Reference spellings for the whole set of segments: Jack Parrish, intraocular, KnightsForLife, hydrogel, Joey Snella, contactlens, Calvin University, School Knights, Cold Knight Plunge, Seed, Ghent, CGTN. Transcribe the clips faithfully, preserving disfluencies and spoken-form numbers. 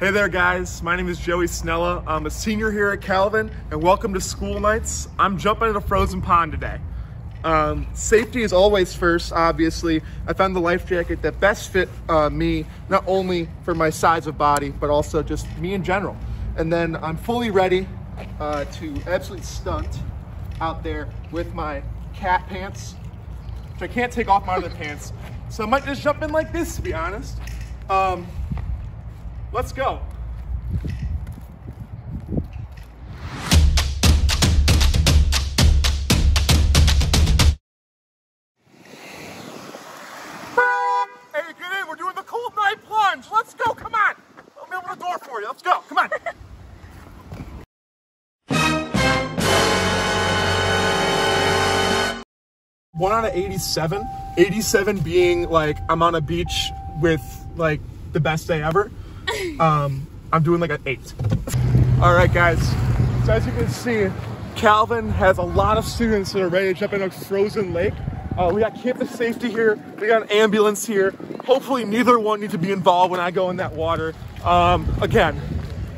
Hey there guys, my name is Joey Snella. I'm a senior here at Calvin and welcome to School Nights. I'm jumping in a frozen pond today. Um, safety is always first, obviously. I found the life jacket that best fit uh, me, not only for my size of body, but also just me in general. And then I'm fully ready uh, to absolutely stunt out there with my cat pants, which I can't take off my other pants. So I might just jump in like this, to be honest. Um, Let's go. Hey, get in. We're doing the Cold Knight Plunge. Let's go. Come on. I'll open the door for you. Let's go. Come on. One out of eighty-seven. eighty-seven being like I'm on a beach with like the best day ever. Um, I'm doing like an eight. All right, guys. So as you can see, Calvin has a lot of students that are ready to jump in a frozen lake. Uh, we got campus safety here. We got an ambulance here. Hopefully neither one needs to be involved when I go in that water. Um, again,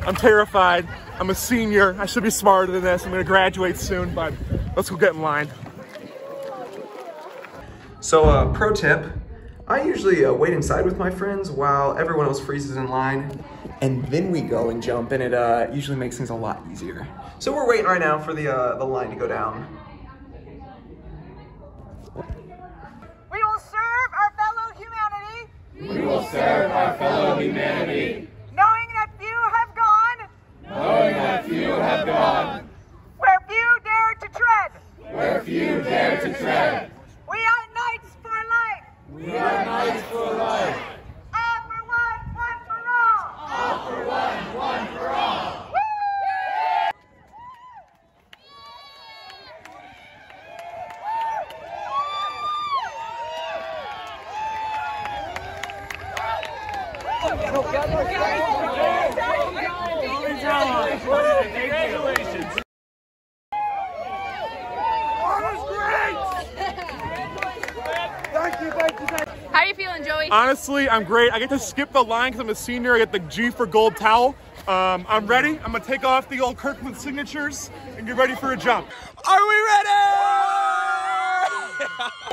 I'm terrified. I'm a senior. I should be smarter than this. I'm gonna graduate soon, but let's go get in line. So uh, pro tip. I usually uh, wait inside with my friends while everyone else freezes in line, and then we go and jump, and it uh, usually makes things a lot easier. So we're waiting right now for the, uh, the line to go down. We will serve our fellow humanity. We will serve our fellow humanity. Knowing that few have gone. Knowing that few have gone. Where few dare to tread. Where few dare to tread. We are knights for life. All for one, one for all. All for one, one for all. Woo! Congratulations. That was great. How are you feeling, Joey? Honestly, I'm great. I get to skip the line because I'm a senior. I get the G for gold towel. Um, I'm ready. I'm going to take off the old Kirkland signatures and get ready for a jump. Are we ready?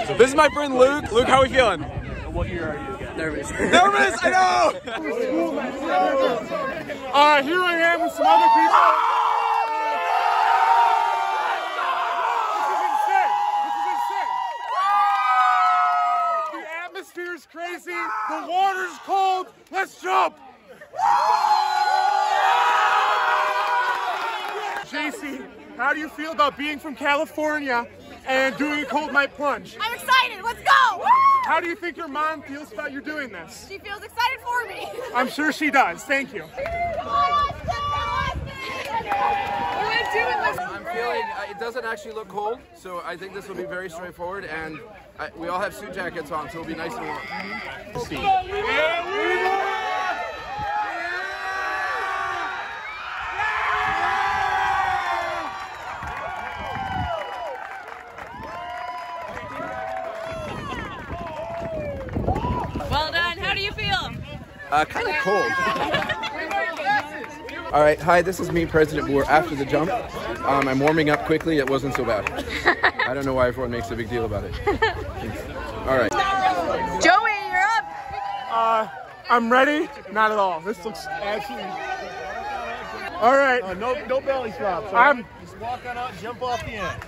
So this is my friend Luke. Luke, how are we feeling? What year are you again? Nervous. Nervous, I know! uh, here I am with some other people. It's crazy. The water's cold. Let's jump. J C, how do you feel about being from California and doing a Cold Knight Plunge? I'm excited. Let's go. How do you think your mom feels about you doing this? She feels excited for me. I'm sure she does. Thank you. I'm feeling uh, it doesn't actually look cold, so I think this will be very straightforward, and I, we all have suit jackets on, so it'll be nice and warm. Yeah, we are! Well done. How do you feel? Uh, kind of cold. All right, hi, this is me, President Boer, after the jump. Um, I'm warming up quickly, it wasn't so bad. I don't know why everyone makes a big deal about it. All right. Joey, you're up. Uh, I'm ready. Not at all. This looks actually... All right. Uh, no, no belly drops. Right? I'm... Just walk on out, jump off the end.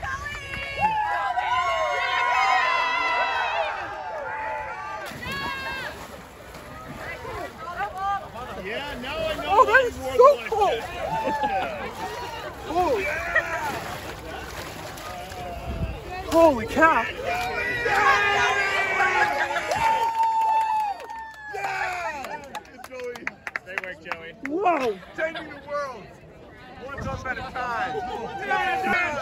Yeah, no, I know. Oh, that is so cool. Oh. Yeah. Holy cow. Yeah! Joey. They work, Joey. Whoa. Changing the world. One jump at a time.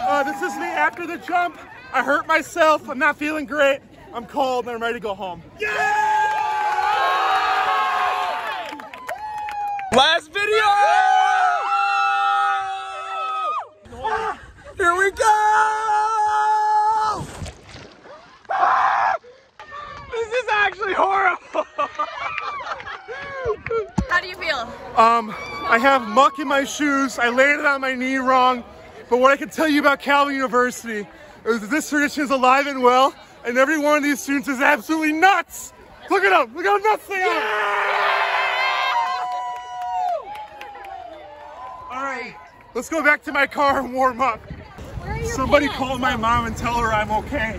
Uh, this is me after the jump. I hurt myself. I'm not feeling great. I'm cold and I'm ready to go home. Yeah! Last video! Ah, here we go! Ah, this is actually horrible! How do you feel? Um, I have muck in my shoes. I landed on my knee wrong. But what I can tell you about Calvin University is that this tradition is alive and well, and every one of these students is absolutely nuts. Look at them. Look how nuts they are. Yeah! All right, let's go back to my car and warm up. Somebody call my mom and tell her I'm okay.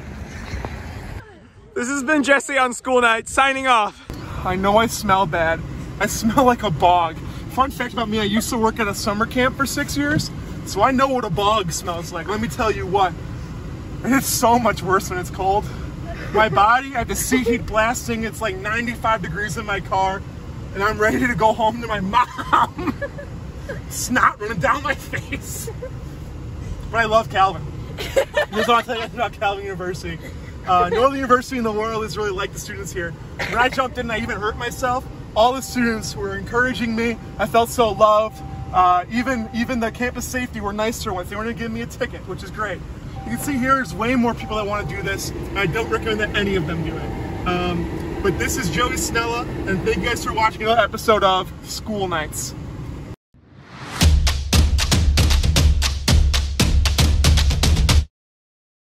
This has been Jesse on School Night, signing off. I know I smell bad. I smell like a bog. Fun fact about me, I used to work at a summer camp for six years, so I know what a bog smells like. Let me tell you what, it's so much worse when it's cold. My body, I have the seat heat blasting, it's like ninety-five degrees in my car, and I'm ready to go home to my mom. Snot running down my face. But I love Calvin. There's all I tell you about Calvin University. Uh, no other university in the world is really like the students here. When I jumped in and I even hurt myself, all the students were encouraging me. I felt so loved. Uh, even, even the campus safety were nicer ones. They weren't going to give me a ticket, which is great. You can see here there's way more people that want to do this. I don't recommend that any of them do it. Um, but this is Joey Snella, and thank you guys for watching another episode of School Nights.